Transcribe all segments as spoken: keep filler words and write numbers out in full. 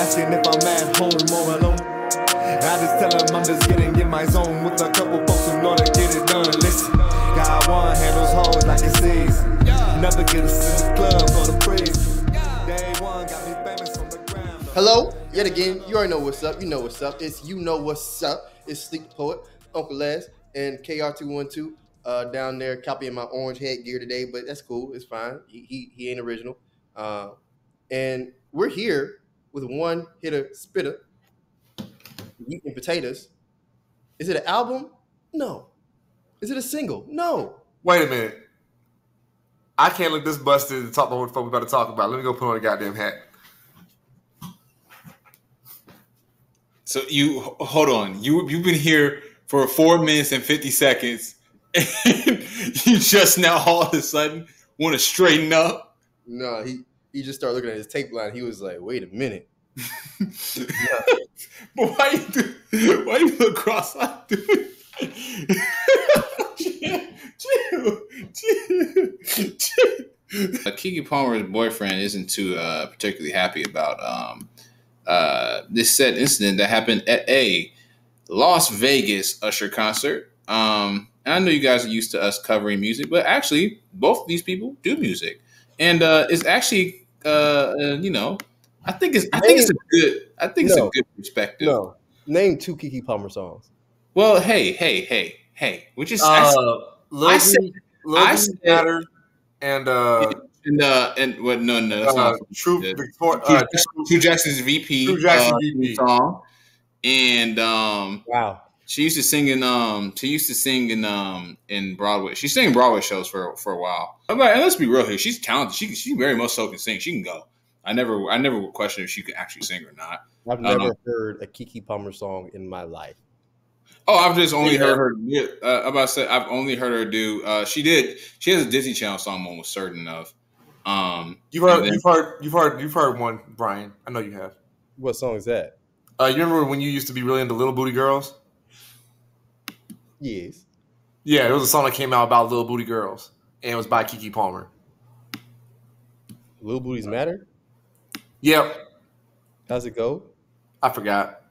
asking if I'm at home or alone. I just tell him I'm just getting in my zone with a couple folks who know to get it done. Listen, got one handles hard like it says. Never get us in the club for the praise. Day one got me famous on the ground. Hello, yet again, you already know what's up. You know what's up. It's you know what's up. It's Sleep Poet, Uncle Les, and K R two one two uh, down there copying my orange head gear today, but that's cool. It's fine. He he, he ain't original. Uh, and we're here with one hitter spitter. Meat and potatoes. Is it an album? No. Is it a single? No. Wait a minute. I can't look this busted and talk about what the fuck we about to talk about. Let me go put on a goddamn hat. So you hold on. You you've been here for four minutes and fifty seconds, and you just now all of a sudden want to straighten up? No, he he just started looking at his tape line. He was like, "Wait a minute." Yeah. But why you do, why you look cross-eyed, dude? Chill, chill, chill, chill. Uh, Keke Palmer's boyfriend isn't too uh, particularly happy about um, uh, this said incident that happened at a Las Vegas Usher concert. Um, and I know you guys are used to us covering music, but actually, both of these people do music, and uh, it's actually uh, uh, you know. I think it's. I name, think it's a good. I think no, it's a good perspective. No, name two Keke Palmer songs. Well, hey, hey, hey, hey. We just. Uh, I said. I said. Matter and uh, and uh, and what? No, no. That's uh, not True. Victor, uh, True Jackson's V P. True Jackson's uh, V P song. And um, wow. She used to sing in um. She used to sing in um in Broadway. She sang Broadway shows for for a while. I'm like, let's be real here. She's talented. She she very much so can sing. She can go. I never, I never would question if she could actually sing or not. I've never um, heard a Keke Palmer song in my life. Oh, I've just only yeah. heard her. Yeah, uh, about to say, I've only heard her do. Uh, she did. She has a Disney Channel song. I'm almost certain of. Um, you've heard, then, you've heard, you've heard, you've heard one, Brian. I know you have. What song is that? Uh, you remember when you used to be really into Little Booty Girls? Yes. Yeah, there was a song that came out about Little Booty Girls, and it was by Keke Palmer. Little Booties Matter. Yep. How's it go? I forgot.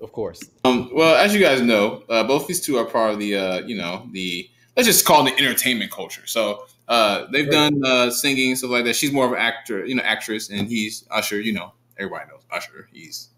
Of course. Um, well, as you guys know, uh, both these two are part of the, uh, you know, the, let's just call it the entertainment culture. So uh, they've right. done uh, singing, stuff like that. She's more of an actor, you know, actress, and he's Usher, you know, everybody knows Usher. He's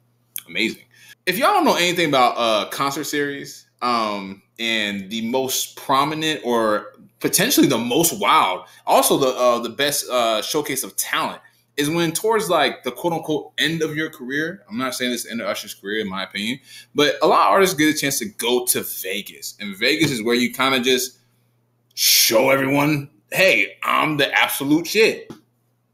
amazing. If y'all don't know anything about uh, concert series um, and the most prominent or potentially the most wild, also the, uh, the best uh, showcase of talent, is when towards like the quote unquote end of your career. I'm not saying this end of Usher's career, in my opinion, but a lot of artists get a chance to go to Vegas, and Vegas is where you kind of just show everyone, "Hey, I'm the absolute shit."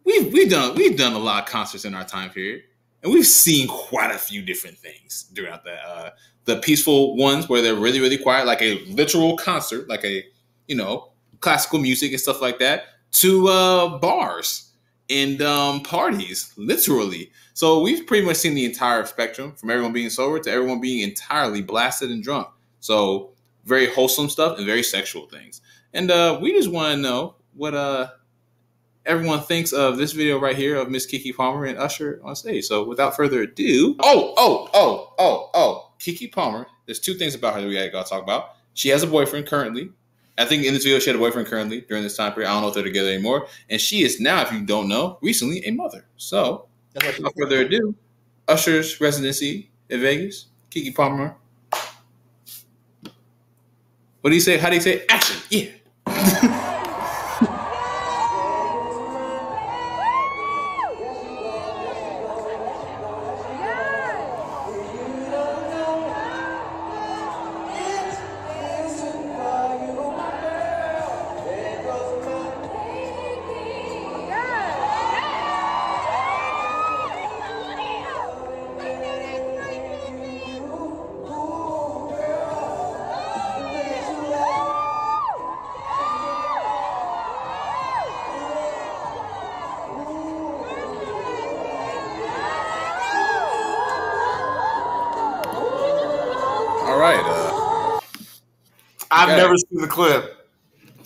We've we've done we've done a lot of concerts in our time period, and we've seen quite a few different things throughout the uh, the peaceful ones where they're really really quiet, like a literal concert, like a you know classical music and stuff like that, to uh, bars. And um, parties, literally. So we've pretty much seen the entire spectrum, from everyone being sober to everyone being entirely blasted and drunk. So very wholesome stuff and very sexual things. And uh, we just want to know what uh, everyone thinks of this video right here of Miss Keke Palmer and Usher on stage. So without further ado, oh, oh, oh, oh, oh, Keke Palmer. There's two things about her that we gotta talk about. She has a boyfriend currently. I think in this video, she had a boyfriend currently during this time period. I don't know if they're together anymore. And she is now, if you don't know, recently a mother. So, without further ado, Usher's residency in Vegas, Keke Palmer. What do you say? How do you say? Action. Yeah. I've never seen the clip.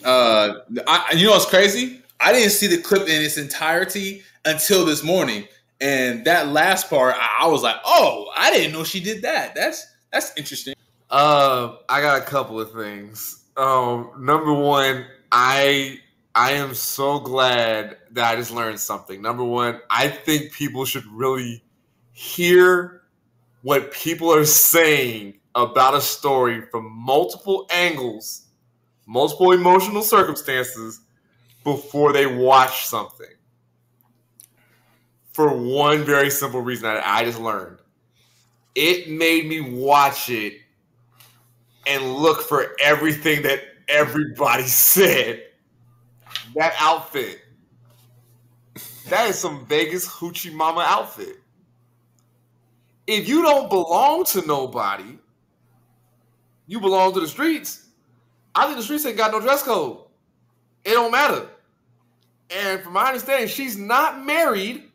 Uh, I, you know what's crazy? I didn't see the clip in its entirety until this morning. And that last part, I, I was like, oh, I didn't know she did that. That's that's interesting. Uh, I got a couple of things. Um, number one, I I am so glad that I just learned something. Number one, I think people should really hear what people are saying about a story from multiple angles, multiple emotional circumstances before they watch something. For one very simple reason that I just learned. It made me watch it and look for everything that everybody said. That outfit. That is some Vegas hoochie mama outfit. If you don't belong to nobody, you belong to the streets. I think the streets ain't got no dress code. It don't matter. And from my understanding, she's not married.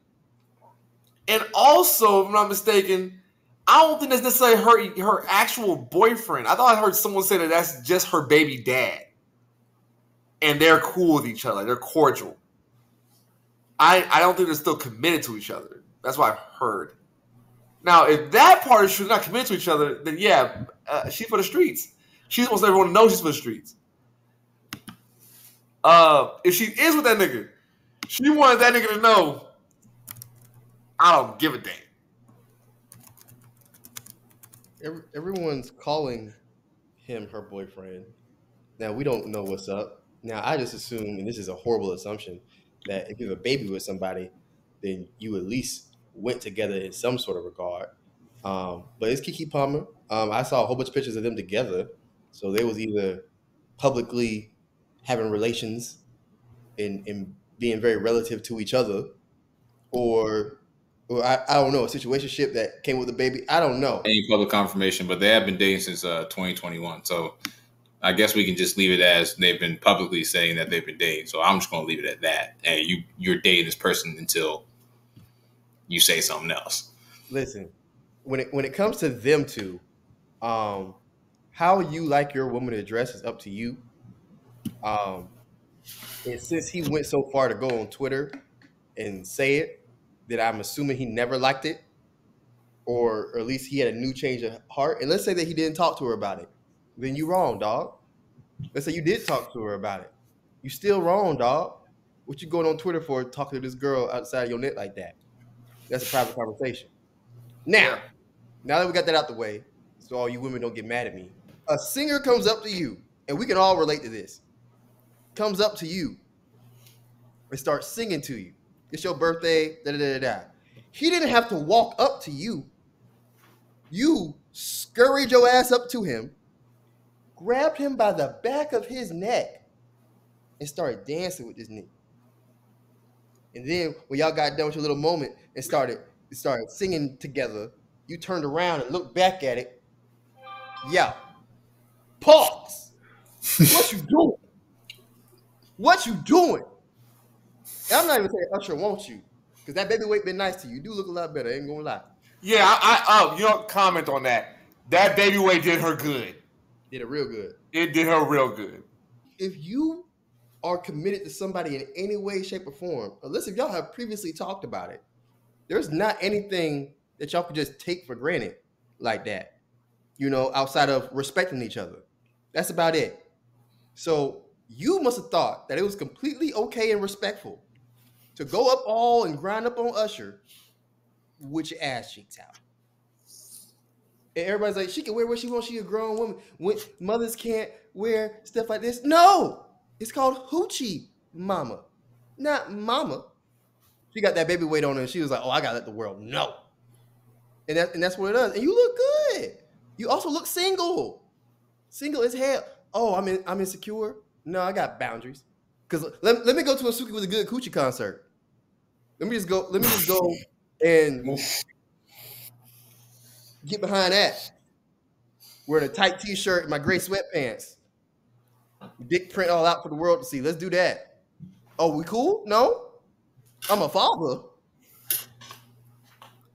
And also, if I'm not mistaken, I don't think that's necessarily her, her actual boyfriend. I thought I heard someone say that that's just her baby dad. And they're cool with each other. They're cordial. I, I don't think they're still committed to each other. That's what I've heard. Now, if that part is true, not committed to each other, then yeah, uh, she's for the streets. She wants everyone to know she's for the streets. Uh, if she is with that nigga, she wanted that nigga to know, I don't give a damn. Every, everyone's calling him her boyfriend. Now, we don't know what's up. Now, I just assume, and this is a horrible assumption, that if you have a baby with somebody, then you at least went together in some sort of regard. Um, but it's Keke Palmer. Um, I saw a whole bunch of pictures of them together. So they was either publicly having relations and, and being very relative to each other, or, or I, I don't know, a situationship that came with a baby. I don't know. Any public confirmation, but they have been dating since uh, twenty twenty-one. So I guess we can just leave it as they've been publicly saying that they've been dating. So I'm just going to leave it at that. Hey, you, you're dating this person until you say something else. Listen, when it when it comes to them two, um, how you like your woman to dress is up to you. Um, and since he went so far to go on Twitter and say it, that I'm assuming he never liked it, or, or at least he had a new change of heart. And let's say that he didn't talk to her about it. Then you wrong, dog. Let's say you did talk to her about it. You still wrong, dog. What you going on Twitter for talking to this girl outside your net like that? That's a private conversation. Now, now that we got that out the way, so all you women don't get mad at me, a singer comes up to you, and we can all relate to this, comes up to you and starts singing to you. It's your birthday, da-da-da-da-da. He didn't have to walk up to you. You scurried your ass up to him, grabbed him by the back of his neck, and started dancing with this nigga. And then when y'all got done with your little moment and started started singing together, you turned around and looked back at it. Yeah. Pause. What you doing? What you doing? And I'm not even saying Usher wants you, because that baby weight been nice to you. You do look a lot better. I ain't gonna lie. Yeah, I, I uh, you don't comment on that. That baby weight did her good. Did it real good. It did her real good. If you are committed to somebody in any way, shape, or form, unless if y'all have previously talked about it, there's not anything that y'all could just take for granted like that, you know, outside of respecting each other. That's about it. So you must have thought that it was completely okay and respectful to go up all and grind up on Usher with your ass cheeks out. And everybody's like, she can wear what she wants. She's a grown woman. When mothers can't wear stuff like this. No! It's called hoochie mama, not mama. She got that baby weight on her, and she was like, "Oh, I gotta let the world know." And that, and that's what it does. And you look good. You also look single, single as hell. Oh, I'm in, I'm insecure. No, I got boundaries. Cause let, let me go to a Suki with a good coochie concert. Let me just go. Let me just go and get behind that. Wearing a tight t-shirt and my gray sweatpants. Dick print all out for the world to see. Let's do that. Oh, we cool? No? I'm a father.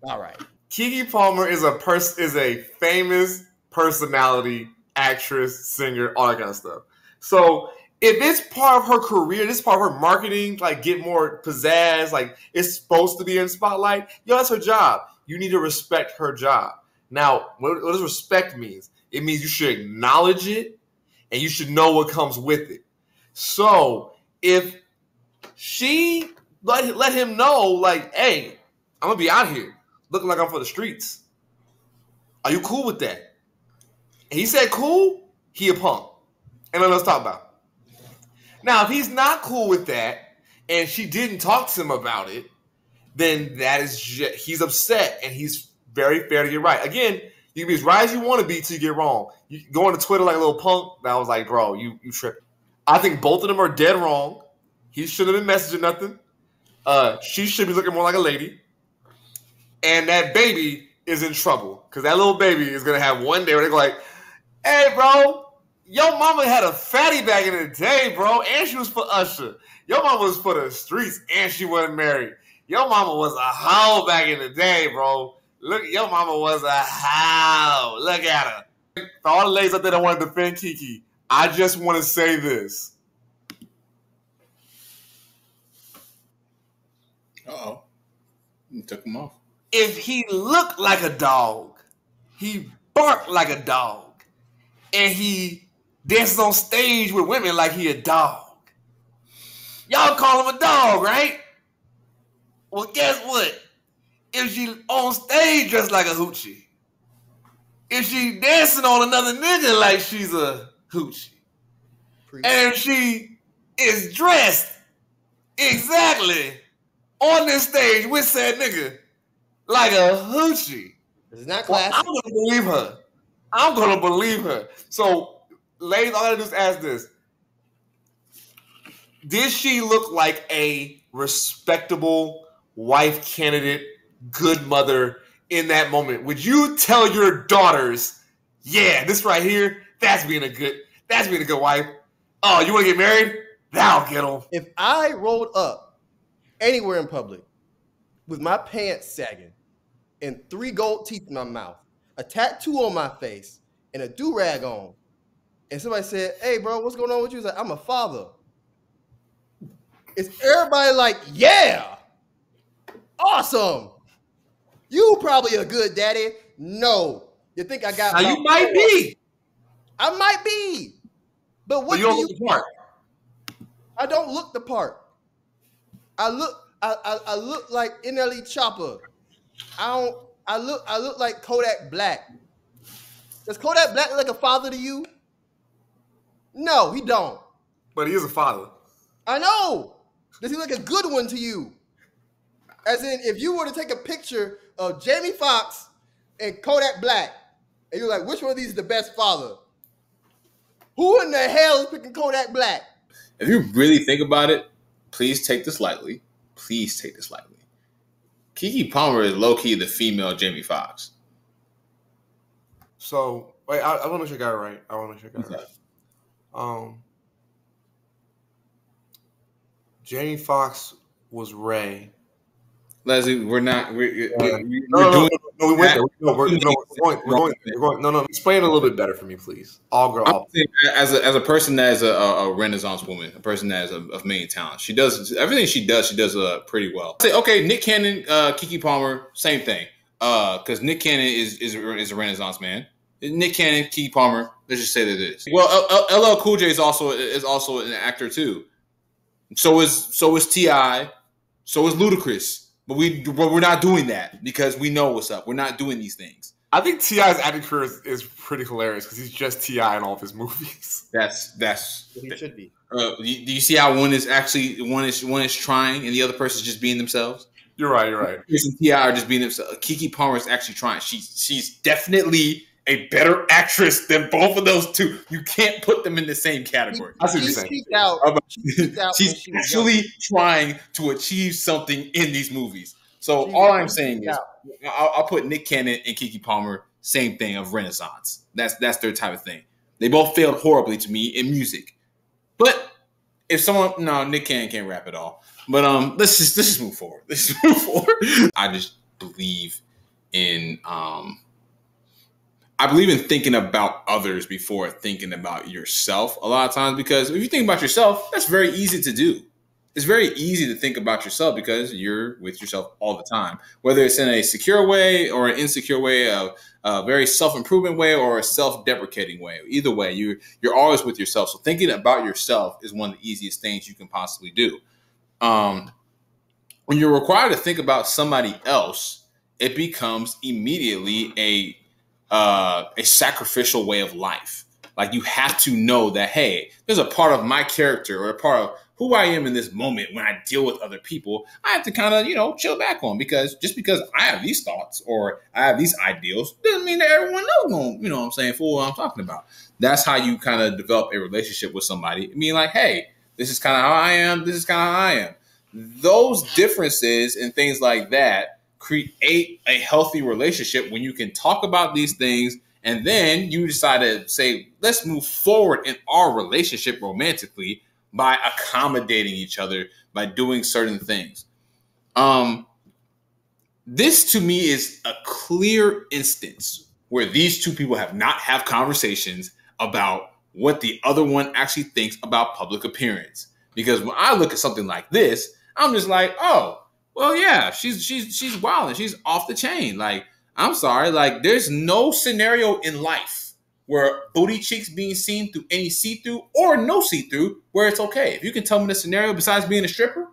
All right. Keke Palmer is a person is a famous personality, actress, singer, all that kind of stuff. So if it's part of her career, this is part of her marketing, like get more pizzazz, like it's supposed to be in spotlight, yo, that's her job. You need to respect her job. Now, what, what does respect mean? It means you should acknowledge it and you should know what comes with it. So if she let, let him know, like, hey, I'm going to be out here looking like I'm for the streets. Are you cool with that? And he said cool, he a punk. And then let's talk about it. Now, if he's not cool with that and she didn't talk to him about it, then that is just, he's upset and he's very fair to get right. Again, you can be as right as you want to be till you get wrong. You go on to Twitter like a little punk. And I was like, bro, you you tripping. I think both of them are dead wrong. He shouldn't have been messaging nothing. Uh, she should be looking more like a lady. And that baby is in trouble because that little baby is going to have one day where they go like, hey, bro, your mama had a fatty back in the day, bro, and she was for Usher. Your mama was for the streets, and she wasn't married. Your mama was a hoe back in the day, bro. Look, your mama was a hoe. Look at her. For all the ladies out there that want to defend Keke, I just want to say this. Uh-oh. You took him off. If he looked like a dog, he barked like a dog, and he dances on stage with women like he a dog. Y'all call him a dog, right? Well, guess what? If she on stage dressed like a hoochie, if she dancing on another nigga like she's a hoochie, Preach. And if she is dressed exactly on this stage with said nigga like a hoochie, it's not classic. Well, I'm gonna believe her. I'm gonna believe her. So, ladies, all I gotta do is ask this: did she look like a respectable wife candidate? Good mother in that moment? Would you tell your daughters, yeah, this right here, that's being a good, that's being a good wife. Oh, you want to get married? That'll get them. If I rolled up anywhere in public with my pants sagging and three gold teeth in my mouth, a tattoo on my face and a do-rag on, and somebody said, hey, bro, what's going on with you? It's like, I'm a father. Is everybody like, yeah, awesome. You probably a good daddy. No. You think I got... Now you might be. I might be. But what but you do don't you... look the part. I don't look the part. I look... I, I, I look like N L E Chopper. I don't... I look... I look like Kodak Black. Does Kodak Black look like a father to you? No, he don't. But he is a father. I know. Does he look a good one to you? As in, if you were to take a picture of Jamie Foxx and Kodak Black, and you're like, which one of these is the best father? Who in the hell is picking Kodak Black? If you really think about it, please take this lightly. Please take this lightly. Keke Palmer is low-key the female Jamie Foxx. So, wait, I, I want to make sure I got it right. I want to make sure I got it okay. right. Um, Jamie Foxx was Ray. Leslie, we're not. We're, we're, we're no, doing no, no, no, we went there. No, we're, no, we're going. We're going, we're going no, no. Explain it a little bit better for me, please. All girl. As a as a person that is a, a Renaissance woman, a person that is a, of main talent, she does everything she does. She does uh, pretty well. I'd say okay, Nick Cannon, uh, Keke Palmer, same thing. Because uh, Nick Cannon is is is a Renaissance man. Nick Cannon, Keke Palmer. Let's just say that it is. Well, L L Cool J is also is also an actor too. So is so is T I So is Ludacris. But we, but we're not doing that because we know what's up. We're not doing these things. I think T I's acting career is, is pretty hilarious because he's just T I in all of his movies. That's that's he that, should be. Uh, do you, you see how one is actually one is one is trying and the other person is just being themselves? You're right. You're right. T I are just being themselves. Keke Palmer is actually trying. She's she's definitely a better actress than both of those two. You can't put them in the same category. She, she speaks out. She out she's she actually young. trying to achieve something in these movies. So she all I'm saying is, I'll, I'll put Nick Cannon and Keke Palmer, same thing of Renaissance. That's that's their type of thing. They both failed horribly to me in music. But if someone, no, Nick Cannon can't rap at all. But um, let's just let's just move forward. Let's just move forward. I just believe in um. I believe in thinking about others before thinking about yourself a lot of times, because if you think about yourself, that's very easy to do. It's very easy to think about yourself because you're with yourself all the time, whether it's in a secure way or an insecure way, a, a very self-improvement way or a self-deprecating way. Either way, you, you're always with yourself. So thinking about yourself is one of the easiest things you can possibly do. Um, when you're required to think about somebody else, it becomes immediately a uh, a sacrificial way of life. Like, you have to know that, hey, there's a part of my character or a part of who I am in this moment when I deal with other people, I have to kind of, you know, chill back on, because just because I have these thoughts or I have these ideals doesn't mean that everyone knows, you know what I'm saying, for what I'm talking about. That's how you kind of develop a relationship with somebody. I mean, like, hey, this is kind of how I am. This is kind of how I am. Those differences and things like that create a healthy relationship when you can talk about these things. And then you decide to say, let's move forward in our relationship romantically by accommodating each other, by doing certain things. Um, this to me is a clear instance where these two people have not have conversations about what the other one actually thinks about public appearance. Because when I look at something like this, I'm just like, oh, well, yeah, she's she's she's wild and she's off the chain. Like, I'm sorry, like, there's no scenario in life where booty cheeks being seen through any see-through or no see-through where it's okay. If you can tell me the scenario besides being a stripper,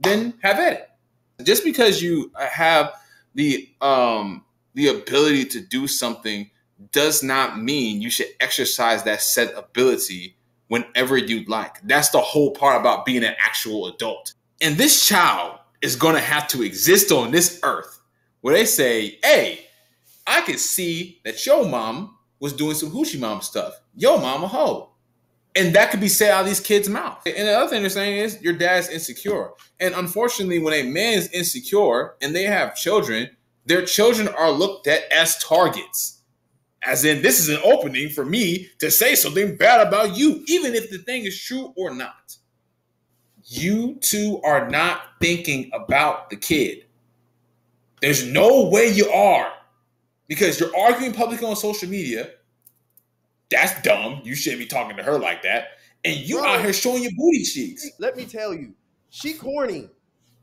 then have at it. Just because you have the um, the ability to do something does not mean you should exercise that said ability whenever you'd like. That's the whole part about being an actual adult. And this child is going to have to exist on this earth where they say, hey, I can see that your mom was doing some hoochie mama stuff. Yo, mama hoe. And that could be said out of these kids' mouths. And the other thing they're saying is your dad's insecure. And unfortunately, when a man is insecure and they have children, their children are looked at as targets. As in, this is an opening for me to say something bad about you, even if the thing is true or not. You two are not thinking about the kid. There's no way you are. Because you're arguing publicly on social media. That's dumb. You shouldn't be talking to her like that. And you Bro, out here showing your booty cheeks. Let me tell you, she corny.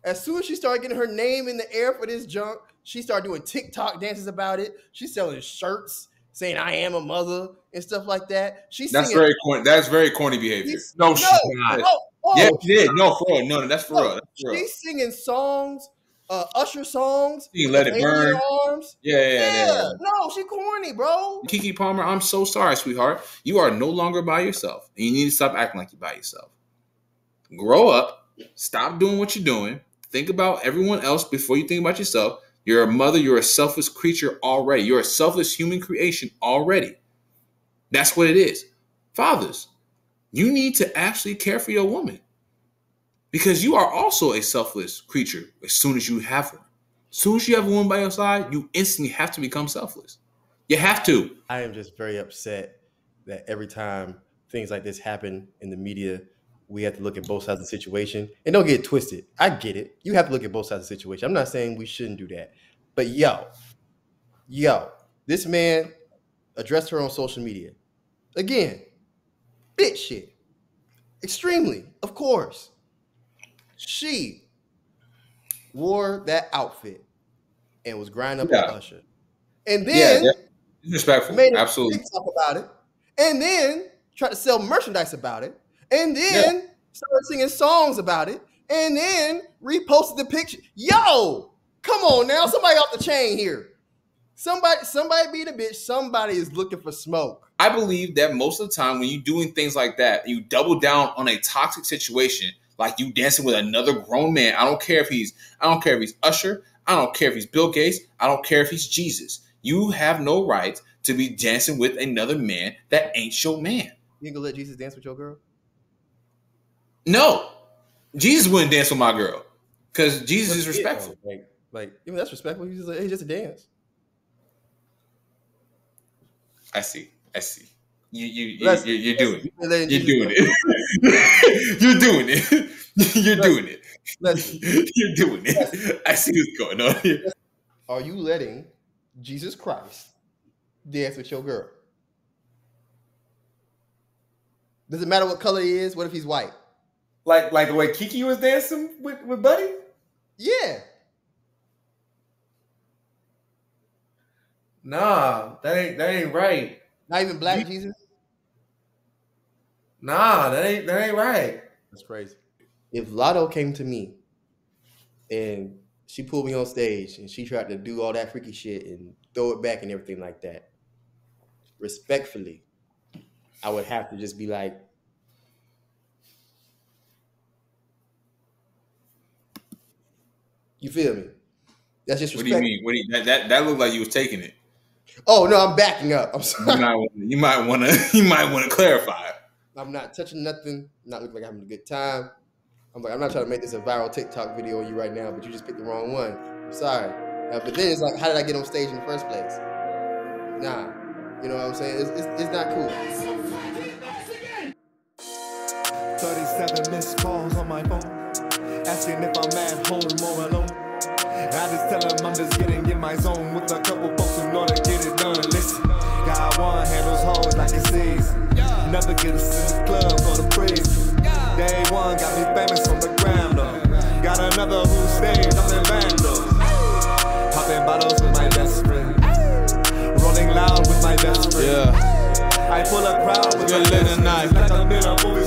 As soon as she started getting her name in the air for this junk, she started doing TikTok dances about it. She's selling shirts saying I am a mother and stuff like that. She's That's singing. very corny. That's very corny behavior. She's, no, no, she's not. No, oh, yeah, she did. No, for real. No, no, that's for no, real. That's for she's real. singing songs. Uh, Usher songs. You let it burn. Arms. Yeah, yeah, yeah, yeah. No, she corny, bro. Keke Palmer, I'm so sorry, sweetheart. You are no longer by yourself. And you need to stop acting like you're by yourself. Grow up. Stop doing what you're doing. Think about everyone else before you think about yourself. You're a mother. You're a selfless creature already. You're a selfless human creation already. That's what it is. Fathers, you need to actually care for your woman. Because you are also a selfless creature as soon as you have one. As soon as you have a woman by your side, you instantly have to become selfless. You have to. I am just very upset that every time things like this happen in the media, we have to look at both sides of the situation. And don't get it twisted. I get it. You have to look at both sides of the situation. I'm not saying we shouldn't do that. But yo, yo, this man addressed her on social media. Again, bitch shit. Extremely, of course. She wore that outfit and was grinding up yeah. with Usher. And then yeah, yeah. Respectful. Made a Absolutely. TikTok about it. And then tried to sell merchandise about it. And then yeah. started singing songs about it. And then reposted the picture. Yo, come on now. Somebody off the chain here. Somebody, somebody be the bitch. Somebody is looking for smoke. I believe that most of the time when you're doing things like that, you double down on a toxic situation. Like you dancing with another grown man. I don't care if he's, I don't care if he's Usher. I don't care if he's Bill Gates. I don't care if he's Jesus. You have no right to be dancing with another man that ain't your man. You gonna let Jesus dance with your girl? No, Jesus wouldn't dance with my girl because Jesus is respectful. Like, like even that's respectful. He's just like, hey, just a dance. I see. I see. You you you you're, you're doing it. You're doing it. You're doing it. You're doing it. You're doing it. I see what's going on here. Are you letting Jesus Christ dance with your girl? Does it matter what color he is? What if he's white? Like like the way Keke was dancing with, with Buddy? Yeah. Nah, that ain't that ain't right. Not even black you, Jesus? Nah, that ain't that ain't right. That's crazy. If Lotto came to me and she pulled me on stage and she tried to do all that freaky shit and throw it back and everything like that, respectfully, I would have to just be like, you feel me? That's just respect. What do you mean? What do you, that, that that looked like you was taking it. Oh no, I'm backing up. I'm sorry. You might want to. You might want to clarify. I'm not touching nothing. I'm not looking like I'm having a good time. I'm like, I'm not trying to make this a viral TikTok video on you right now, but you just picked the wrong one. I'm sorry. Now, but then it's like, how did I get on stage in the first place? Nah, you know what I'm saying? It's it's, it's not cool. thirty-seven missed calls on my phone, asking if I'm at home or alone. I just tell him I'm just getting in my zone with a couple folks who know to get it done. Listen, got one handles hoes like it sees. Never get a sit in the club or the breeze. Day one got me famous on the ground though. Got another who stayed up in Vandals. Popping bottles with my best friend. Rolling loud with my best friend. Yeah. I pull a crowd with my best friend. Like I'm in a movie.